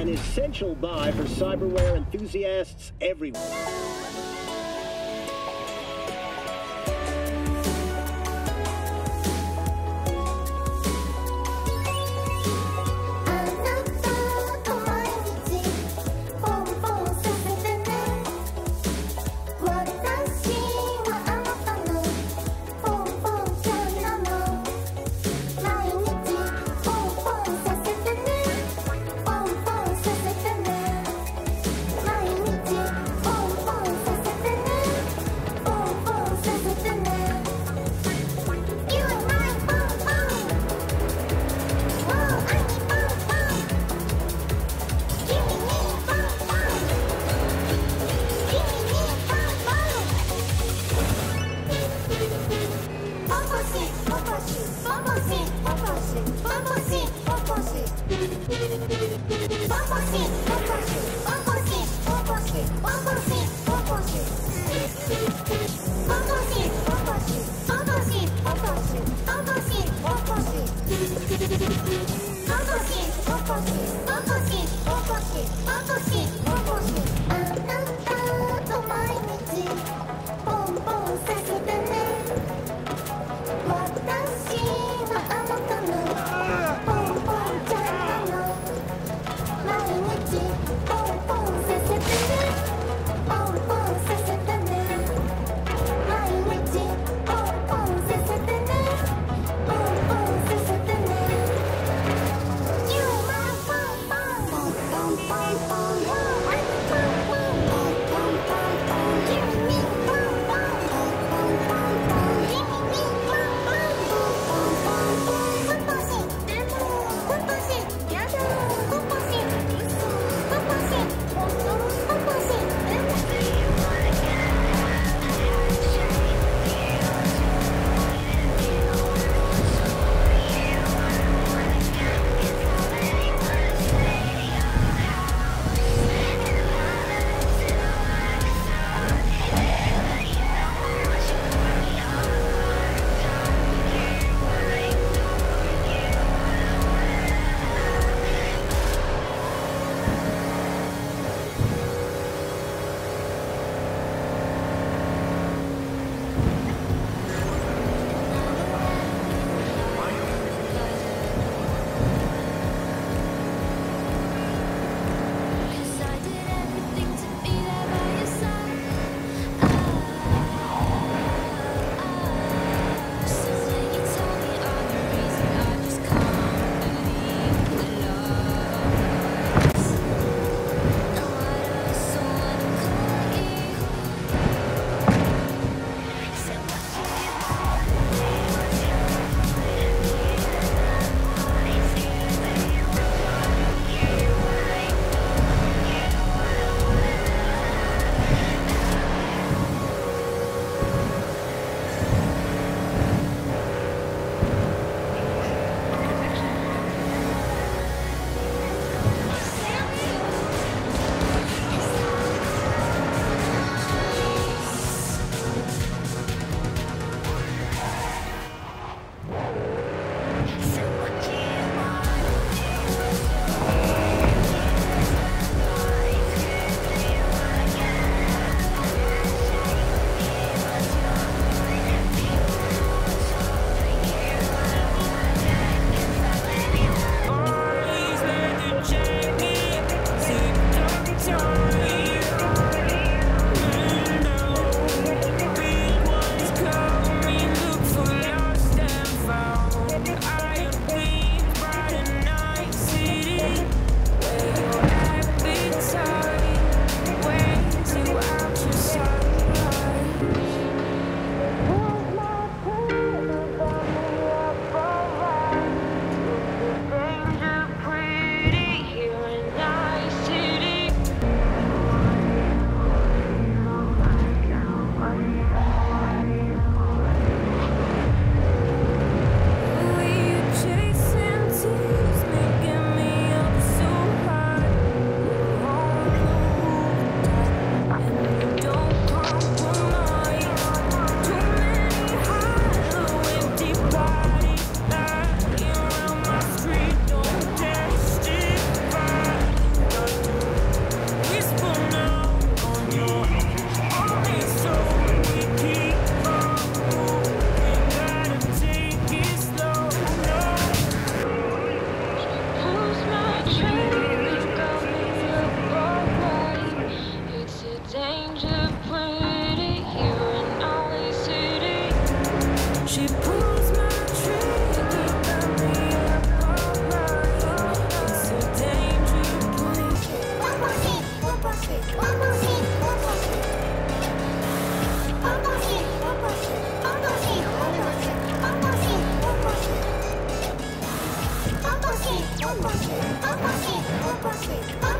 an essential buy for cyberware enthusiasts everywhere. Bumblebee, Bumblebee, Bumblebee, Bumblebee.